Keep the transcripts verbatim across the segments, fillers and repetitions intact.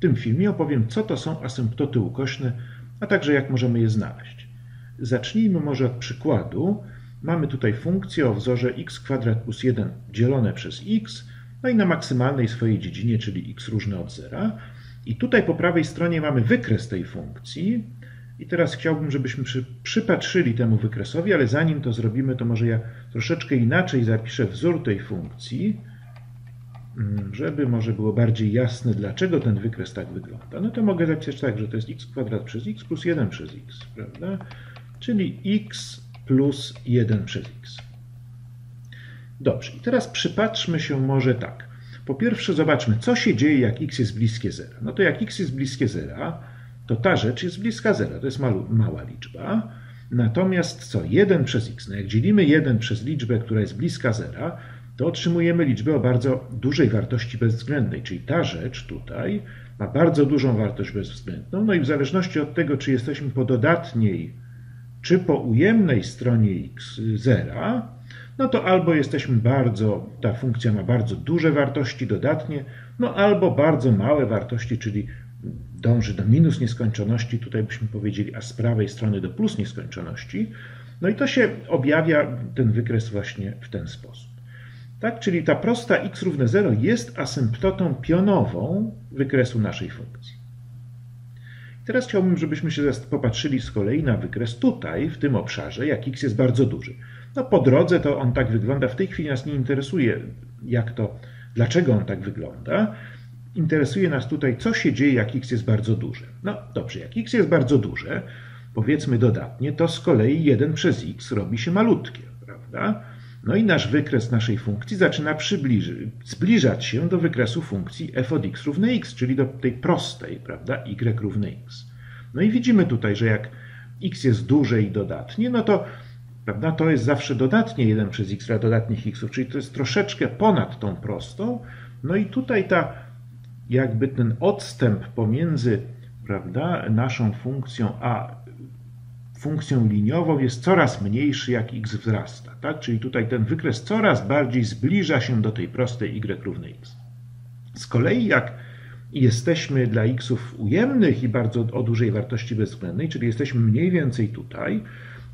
W tym filmie opowiem, co to są asymptoty ukośne, a także jak możemy je znaleźć. Zacznijmy może od przykładu. Mamy tutaj funkcję o wzorze x kwadrat plus jeden dzielone przez x, no i na maksymalnej swojej dziedzinie, czyli x różne od zera. I tutaj po prawej stronie mamy wykres tej funkcji. I teraz chciałbym, żebyśmy przy, przypatrzyli temu wykresowi, ale zanim to zrobimy, to może ja troszeczkę inaczej zapiszę wzór tej funkcji, żeby może było bardziej jasne, dlaczego ten wykres tak wygląda. No to mogę zapisać tak, że to jest x kwadrat przez x plus jeden przez x, prawda? Czyli x plus jeden przez x. Dobrze, i teraz przypatrzmy się może tak. Po pierwsze zobaczmy, co się dzieje, jak x jest bliskie zera. No to jak x jest bliskie zera, to ta rzecz jest bliska zera, to jest malu, mała liczba. Natomiast co? jeden przez x. No jak dzielimy jeden przez liczbę, która jest bliska zera, to otrzymujemy liczbę o bardzo dużej wartości bezwzględnej, czyli ta rzecz tutaj ma bardzo dużą wartość bezwzględną. No i w zależności od tego, czy jesteśmy po dodatniej, czy po ujemnej stronie x zera, no to albo jesteśmy bardzo, ta funkcja ma bardzo duże wartości dodatnie, no albo bardzo małe wartości, czyli dąży do minus nieskończoności, tutaj byśmy powiedzieli, a z prawej strony do plus nieskończoności. No i to się objawia, ten wykres, właśnie w ten sposób. Tak, czyli ta prosta x równe zero jest asymptotą pionową wykresu naszej funkcji. I teraz chciałbym, żebyśmy się popatrzyli z kolei na wykres tutaj, w tym obszarze, jak x jest bardzo duży. No po drodze to on tak wygląda, w tej chwili nas nie interesuje, jak to, dlaczego on tak wygląda. Interesuje nas tutaj, co się dzieje, jak x jest bardzo duże. No dobrze, jak x jest bardzo duże, powiedzmy dodatnie, to z kolei jeden przez x robi się malutkie, prawda? No i nasz wykres naszej funkcji zaczyna zbliżać się do wykresu funkcji f od x równe x, czyli do tej prostej, prawda, y równe x. No i widzimy tutaj, że jak x jest duże i dodatnie, no to, prawda, to jest zawsze dodatnie jeden przez x dla dodatnich xów, czyli to jest troszeczkę ponad tą prostą. No i tutaj ta, jakby ten odstęp pomiędzy, prawda, naszą funkcją a funkcją liniową jest coraz mniejszy, jak x wzrasta. Tak? Czyli tutaj ten wykres coraz bardziej zbliża się do tej prostej y równe x. Z kolei jak jesteśmy dla xów ujemnych i bardzo o dużej wartości bezwzględnej, czyli jesteśmy mniej więcej tutaj,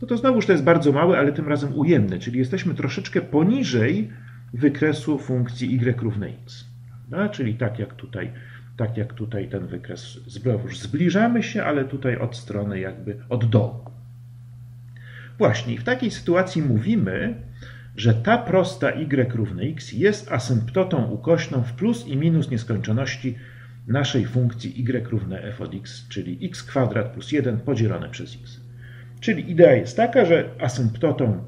no to znowuż to jest bardzo małe, ale tym razem ujemne, czyli jesteśmy troszeczkę poniżej wykresu funkcji y równe x. Prawda? Czyli tak jak tutaj, tak jak tutaj ten wykres, znowuż zbliżamy się, ale tutaj od strony jakby od dołu. Właśnie w takiej sytuacji mówimy, że ta prosta y równe x jest asymptotą ukośną w plus i minus nieskończoności naszej funkcji y równe f od x, czyli x kwadrat plus jeden podzielone przez x. Czyli idea jest taka, że asymptotą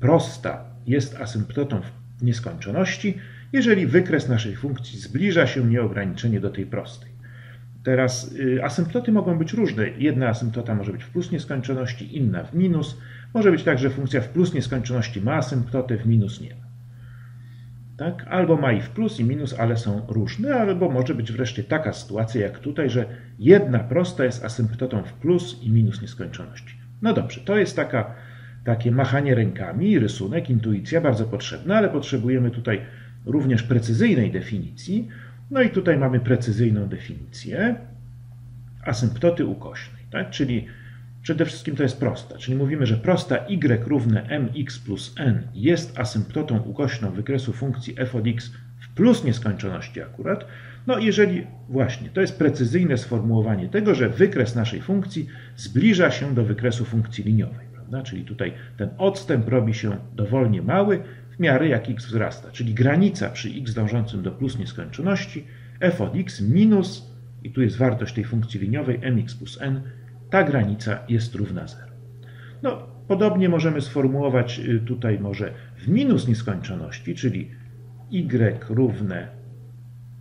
prosta jest asymptotą w nieskończoności, jeżeli wykres naszej funkcji zbliża się nieograniczenie do tej prostej. Teraz asymptoty mogą być różne. Jedna asymptota może być w plus nieskończoności, inna w minus. Może być tak, że funkcja w plus nieskończoności ma asymptotę, w minus nie ma. Tak? Albo ma i w plus i minus, ale są różne. Albo może być wreszcie taka sytuacja jak tutaj, że jedna prosta jest asymptotą w plus i minus nieskończoności. No dobrze, to jest taka, takie machanie rękami, rysunek, intuicja bardzo potrzebna, ale potrzebujemy tutaj również precyzyjnej definicji. No i tutaj mamy precyzyjną definicję asymptoty ukośnej, tak? Czyli przede wszystkim to jest prosta, czyli mówimy, że prosta y równe mx plus n jest asymptotą ukośną wykresu funkcji f od x w plus nieskończoności akurat. No jeżeli właśnie, to jest precyzyjne sformułowanie tego, że wykres naszej funkcji zbliża się do wykresu funkcji liniowej, prawda? Czyli tutaj ten odstęp robi się dowolnie mały, w miarę jak x wzrasta, czyli granica przy x dążącym do plus nieskończoności f od x minus, i tu jest wartość tej funkcji liniowej mx plus n, ta granica jest równa zero. No, podobnie możemy sformułować tutaj może w minus nieskończoności, czyli y równe,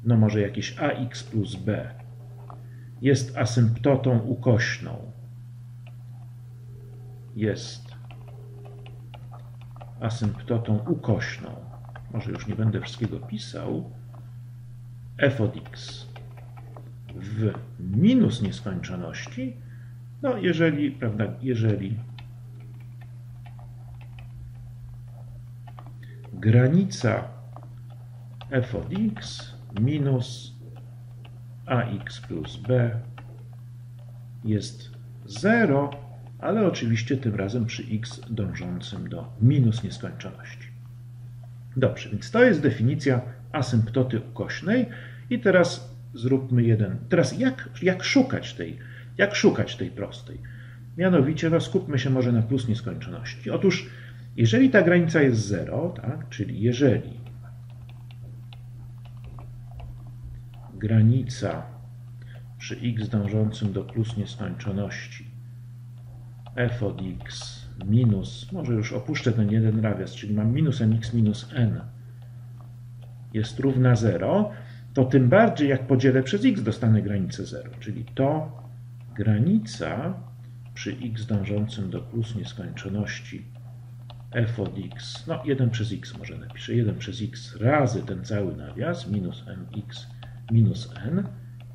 no może jakieś ax plus b jest asymptotą ukośną, jest asymptotą ukośną, może już nie będę wszystkiego pisał, f od x w minus nieskończoności, no jeżeli, prawda, jeżeli granica f od x minus ax plus b jest zero, ale oczywiście tym razem przy x dążącym do minus nieskończoności. Dobrze, więc to jest definicja asymptoty ukośnej. I teraz zróbmy jeden. Teraz jak, jak, szukać, tej, jak szukać tej prostej? Mianowicie, no skupmy się może na plus nieskończoności. Otóż, jeżeli ta granica jest zero, tak, czyli jeżeli granica przy x dążącym do plus nieskończoności f od x minus, może już opuszczę ten jeden nawias, czyli mam minus mx minus n jest równa zero, to tym bardziej jak podzielę przez x dostanę granicę zero, czyli to granica przy x dążącym do plus nieskończoności f od x, no jeden przez x może napiszę, jeden przez x razy ten cały nawias minus mx minus n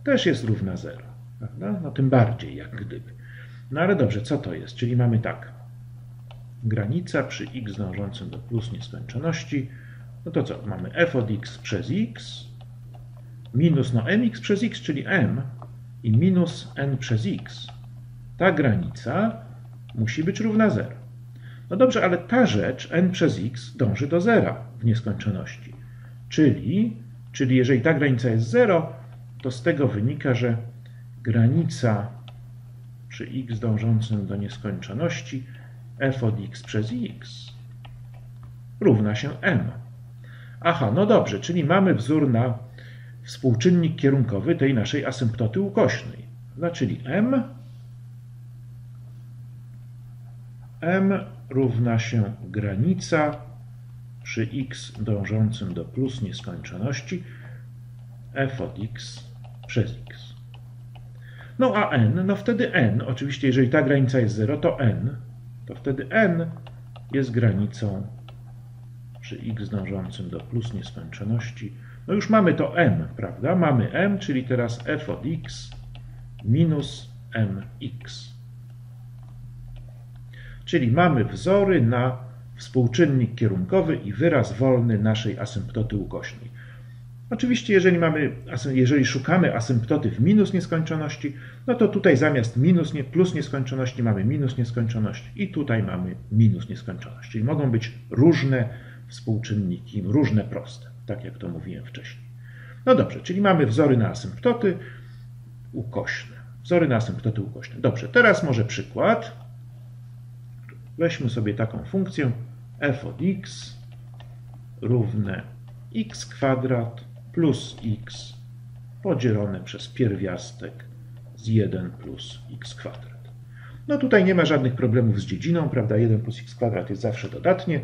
też jest równa zero, prawda? No tym bardziej jak gdyby. No ale dobrze, co to jest? Czyli mamy tak, granica przy x dążącym do plus nieskończoności, no to co? Mamy f od x przez x minus no mx przez x, czyli m i minus n przez x. Ta granica musi być równa zero. No dobrze, ale ta rzecz n przez x dąży do zera w nieskończoności. Czyli, czyli jeżeli ta granica jest zero, to z tego wynika, że granica przy x dążącym do nieskończoności f od x przez x równa się m. Aha, no dobrze, czyli mamy wzór na współczynnik kierunkowy tej naszej asymptoty ukośnej. Czyli m, m równa się granica przy x dążącym do plus nieskończoności f od x przez x. No a n, no wtedy n, oczywiście jeżeli ta granica jest zero, to n, to wtedy n jest granicą przy x dążącym do plus nieskończoności. No już mamy to m, prawda? Mamy m, czyli teraz f od x minus mx. Czyli mamy wzory na współczynnik kierunkowy i wyraz wolny naszej asymptoty ukośnej. Oczywiście, jeżeli, mamy, jeżeli szukamy asymptoty w minus nieskończoności, no to tutaj zamiast minus, plus nieskończoności mamy minus nieskończoność i tutaj mamy minus nieskończoność. Czyli mogą być różne współczynniki, różne proste, tak jak to mówiłem wcześniej. No dobrze, czyli mamy wzory na asymptoty ukośne. Wzory na asymptoty ukośne. Dobrze, teraz może przykład. Weźmy sobie taką funkcję f od x równe x kwadrat plus x podzielone przez pierwiastek z jeden plus x kwadrat. No tutaj nie ma żadnych problemów z dziedziną, prawda? jeden plus x kwadrat jest zawsze dodatnie.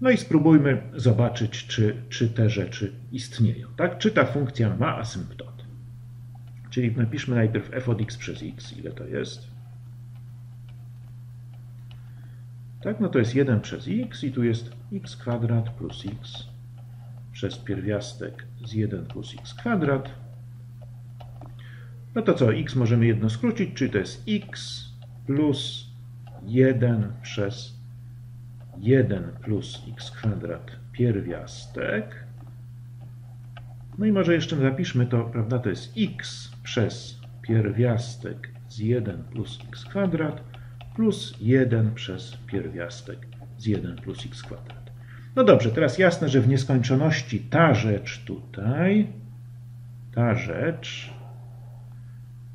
No i spróbujmy zobaczyć, czy, czy te rzeczy istnieją, tak? Czy ta funkcja ma asymptoty. Czyli napiszmy najpierw f od x przez x, ile to jest? Tak, no to jest jeden przez x i tu jest x kwadrat plus x przez pierwiastek z jeden plus x kwadrat. No to co, x możemy jedno skrócić, czyli to jest x plus jeden przez jeden plus x kwadrat pierwiastek. No i może jeszcze zapiszmy to, prawda, to jest x przez pierwiastek z jeden plus x kwadrat plus jeden przez pierwiastek z jeden plus x kwadrat. No dobrze, teraz jasne, że w nieskończoności ta rzecz tutaj, ta rzecz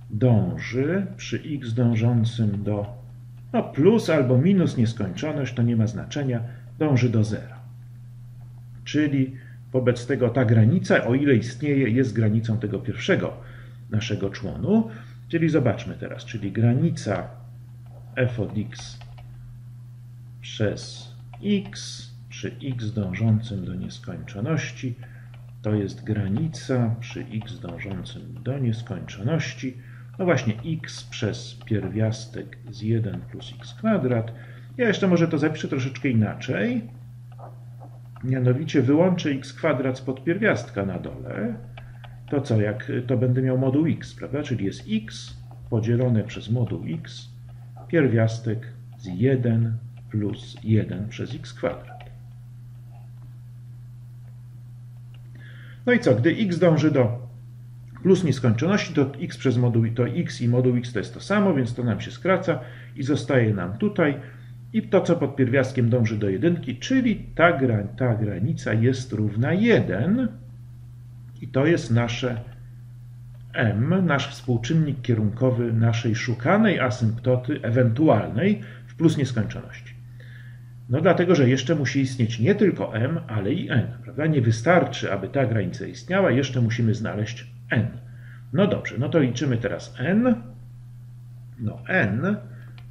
dąży przy x dążącym do no plus albo minus nieskończoność, to nie ma znaczenia, dąży do zera. Czyli wobec tego ta granica, o ile istnieje, jest granicą tego pierwszego naszego członu. Czyli zobaczmy teraz, czyli granica f od x przez x przy x dążącym do nieskończoności to jest granica przy x dążącym do nieskończoności. No właśnie, x przez pierwiastek z jeden plus x kwadrat. Ja jeszcze może to zapiszę troszeczkę inaczej. Mianowicie wyłączę x kwadrat spod pierwiastka na dole. To co, jak to będę miał moduł x, prawda? Czyli jest x podzielone przez moduł x pierwiastek z jeden plus jeden przez x kwadrat. No i co, gdy x dąży do plus nieskończoności to x przez moduł i to x i moduł x to jest to samo, więc to nam się skraca i zostaje nam tutaj. I to, co pod pierwiastkiem dąży do jedynki, czyli ta, gran ta granica jest równa jeden. I to jest nasze m, nasz współczynnik kierunkowy naszej szukanej asymptoty ewentualnej w plus nieskończoności. No dlatego, że jeszcze musi istnieć nie tylko m, ale i n, prawda? Nie wystarczy, aby ta granica istniała, jeszcze musimy znaleźć n. No dobrze, no to liczymy teraz n. No n,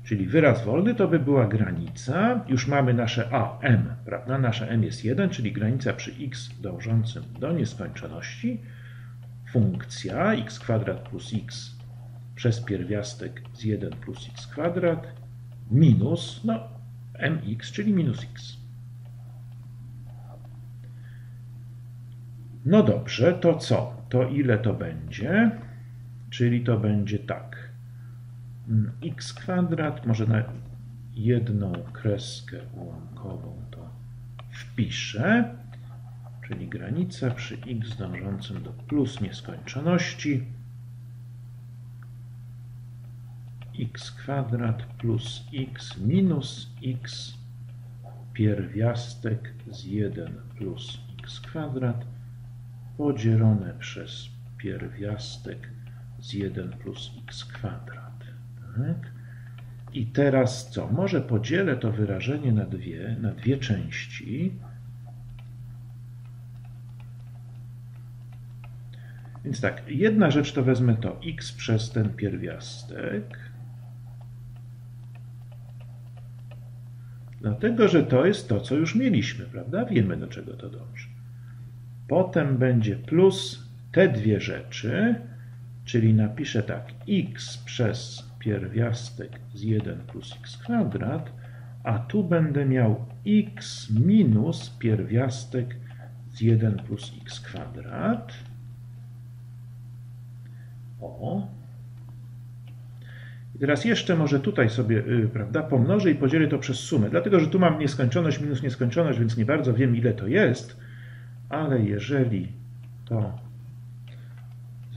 czyli wyraz wolny, to by była granica. Już mamy nasze a, m, prawda? Nasze m jest jeden, czyli granica przy x dążącym do nieskończoności. Funkcja x kwadrat plus x przez pierwiastek z jeden plus x kwadrat minus, no, mx, czyli minus x. No dobrze, to co? To ile to będzie? Czyli to będzie tak. X kwadrat, może na jedną kreskę ułamkową to wpiszę, czyli granica przy x dążącym do plus nieskończoności. X kwadrat plus x minus x pierwiastek z jeden plus x kwadrat podzielone przez pierwiastek z jeden plus x kwadrat. Tak? I teraz co? Może podzielę to wyrażenie na dwie, na dwie części. Więc tak, jedna rzecz to wezmę to x przez ten pierwiastek. Dlatego, że to jest to, co już mieliśmy, prawda? Wiemy, do czego to dąży. Potem będzie plus te dwie rzeczy, czyli napiszę tak, x przez pierwiastek z jeden plus x kwadrat, a tu będę miał x minus pierwiastek z jeden plus x kwadrat. O. I teraz jeszcze może tutaj sobie, yy, prawda, pomnożę i podzielę to przez sumę. Dlatego, że tu mam nieskończoność minus nieskończoność, więc nie bardzo wiem, ile to jest. Ale jeżeli to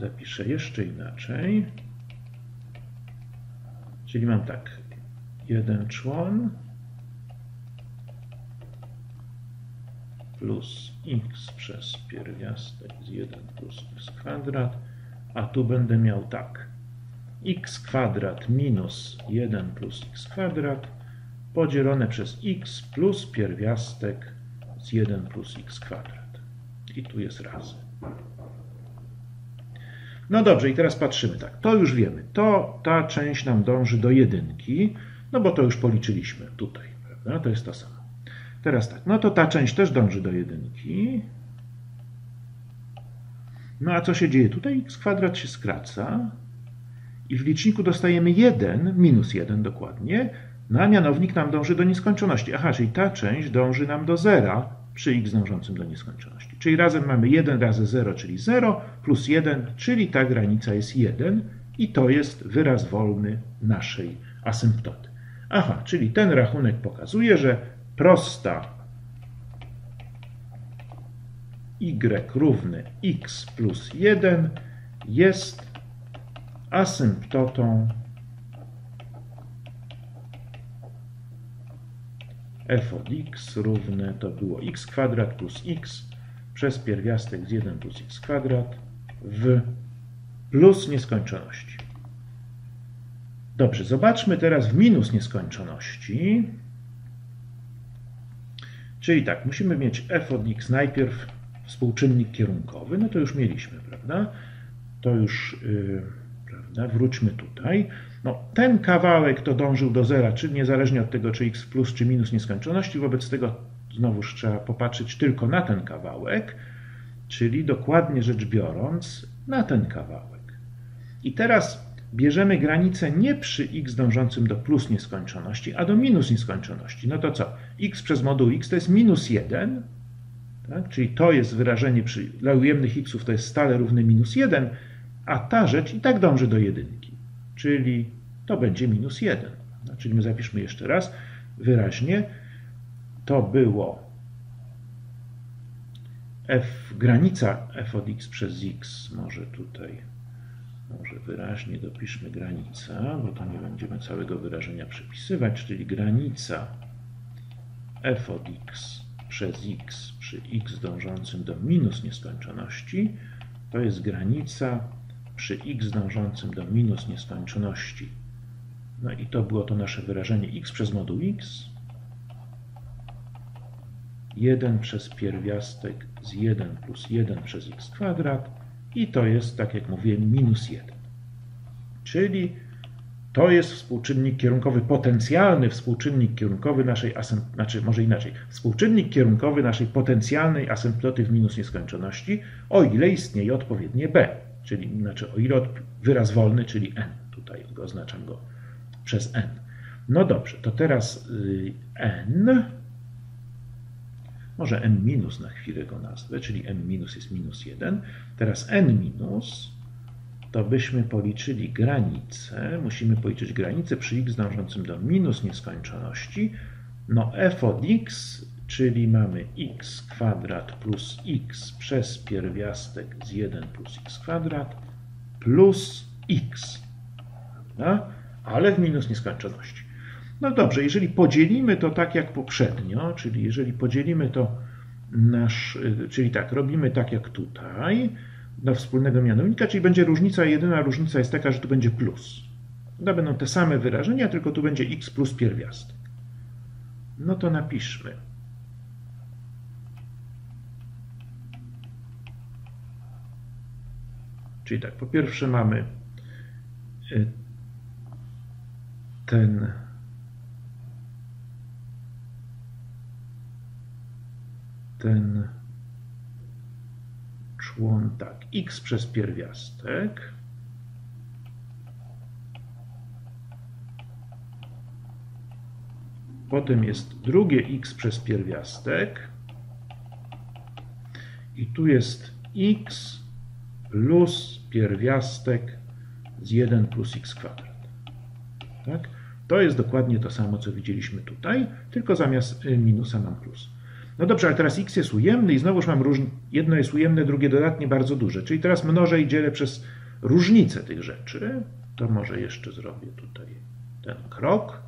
zapiszę jeszcze inaczej, czyli mam tak, jeden człon plus x przez pierwiastek z jeden plus x kwadrat, a tu będę miał tak, x kwadrat minus jeden plus x kwadrat podzielone przez x plus pierwiastek z jeden plus x kwadrat. I tu jest razy. No dobrze, i teraz patrzymy tak. To już wiemy. To ta część nam dąży do jedynki, no bo to już policzyliśmy tutaj, prawda? To jest to samo. Teraz tak, no to ta część też dąży do jedynki. No a co się dzieje tutaj? X kwadrat się skraca i w liczniku dostajemy jeden, minus jeden dokładnie, no a mianownik nam dąży do nieskończoności. Aha, czyli ta część dąży nam do zera przy x dążącym do nieskończoności. Czyli razem mamy jeden razy zero, czyli zero, plus jeden, czyli ta granica jest jeden i to jest wyraz wolny naszej asymptoty. Aha, czyli ten rachunek pokazuje, że prosta y równy x plus jeden jest asymptotą f od x równe to było x kwadrat plus x przez pierwiastek z jeden plus x kwadrat w plus nieskończoności. Dobrze, zobaczmy teraz w minus nieskończoności. Czyli tak, musimy mieć f od x najpierw współczynnik kierunkowy, no to już mieliśmy, prawda? To już, yy, prawda, wróćmy tutaj. No, ten kawałek to dążył do zera, czy niezależnie od tego, czy x plus, czy minus nieskończoności, wobec tego znowuż trzeba popatrzeć tylko na ten kawałek, czyli dokładnie rzecz biorąc na ten kawałek. I teraz bierzemy granicę nie przy x dążącym do plus nieskończoności, a do minus nieskończoności. No to co? X przez moduł x to jest minus jeden, tak? Czyli to jest wyrażenie przy, dla ujemnych xów to jest stale równe minus jeden, a ta rzecz i tak dąży do jedynki, czyli to będzie minus jeden. Czyli my zapiszmy jeszcze raz wyraźnie, to było f, granica f od x przez x, może tutaj Może wyraźnie dopiszmy granica, bo to nie będziemy całego wyrażenia przepisywać, czyli granica f od x przez x przy x dążącym do minus nieskończoności to jest granica przy x dążącym do minus nieskończoności. No i to było to nasze wyrażenie x przez moduł x. jeden przez pierwiastek z jeden plus jeden przez x kwadrat i to jest, tak jak mówiłem, minus jeden. Czyli to jest współczynnik kierunkowy, potencjalny współczynnik kierunkowy naszej, znaczy może inaczej, współczynnik kierunkowy naszej potencjalnej asymptoty w minus nieskończoności, o ile istnieje odpowiednie b, czyli znaczy o ile wyraz wolny, czyli n. Tutaj go oznaczam go przez n. No dobrze, to teraz n, może m minus na chwilę go nazwę, czyli m minus jest minus jeden. Teraz n minus, to byśmy policzyli granicę, musimy policzyć granicę przy x dążącym do minus nieskończoności. No f od x, czyli mamy x kwadrat plus x przez pierwiastek z jeden plus x kwadrat plus x, prawda? Ale w minus nieskończoności. No dobrze, jeżeli podzielimy to tak jak poprzednio, czyli jeżeli podzielimy to nasz, czyli tak, robimy tak jak tutaj, do wspólnego mianownika, czyli będzie różnica, jedyna różnica jest taka, że tu będzie plus. To będą te same wyrażenia, tylko tu będzie x plus pierwiastek. No to napiszmy. Czyli tak, po pierwsze mamy ten ten człon, tak, x przez pierwiastek potem jest drugie x przez pierwiastek i tu jest x plus pierwiastek z jeden plus x kwadrat, tak? To jest dokładnie to samo, co widzieliśmy tutaj, tylko zamiast minusa mam plus. No dobrze, ale teraz x jest ujemny i znowuż mam różnicę. Jedno jest ujemne, drugie dodatnie bardzo duże. Czyli teraz mnożę i dzielę przez różnicę tych rzeczy. To może jeszcze zrobię tutaj ten krok.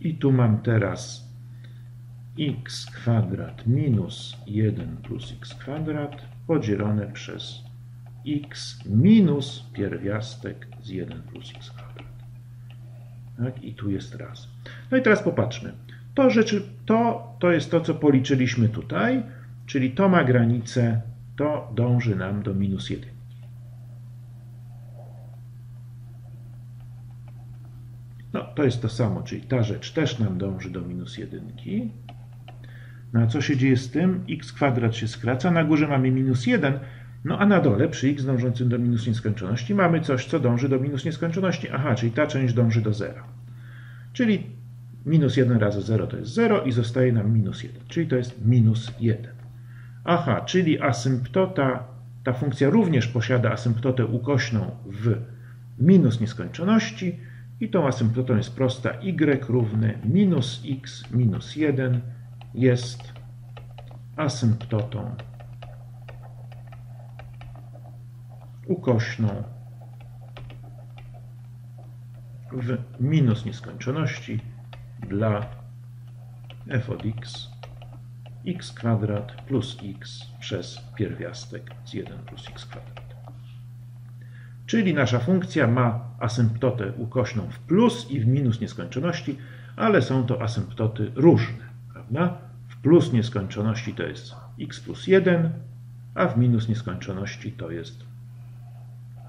I tu mam teraz x kwadrat minus jeden plus x kwadrat podzielone przez x minus pierwiastek z jeden plus x kwadrat. Tak? I tu jest raz. No i teraz popatrzmy. To, rzeczy, to, to jest to, co policzyliśmy tutaj, czyli to ma granicę, to dąży nam do minus jeden. No to jest to samo, czyli ta rzecz też nam dąży do minus jeden. No a co się dzieje z tym? X kwadrat się skraca, na górze mamy minus jeden, no a na dole przy x dążącym do minus nieskończoności mamy coś, co dąży do minus nieskończoności. Aha, czyli ta część dąży do zera. Czyli minus jeden razy zero to jest zero i zostaje nam minus jeden, czyli to jest minus jeden. Aha, czyli asymptota, ta funkcja również posiada asymptotę ukośną w minus nieskończoności i tą asymptotą jest prosta y równy minus x minus jeden jest asymptotą ukośną w minus nieskończoności dla f od x, x kwadrat plus x przez pierwiastek z jeden plus x kwadrat. Czyli nasza funkcja ma asymptotę ukośną w plus i w minus nieskończoności, ale są to asymptoty różne. Prawda? W plus nieskończoności to jest x plus jeden, a w minus nieskończoności to jest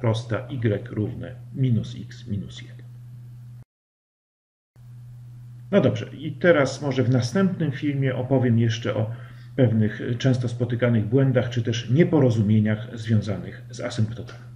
prosta y równe minus x minus jeden. No dobrze, i teraz może w następnym filmie opowiem jeszcze o pewnych często spotykanych błędach, czy też nieporozumieniach związanych z asymptotami.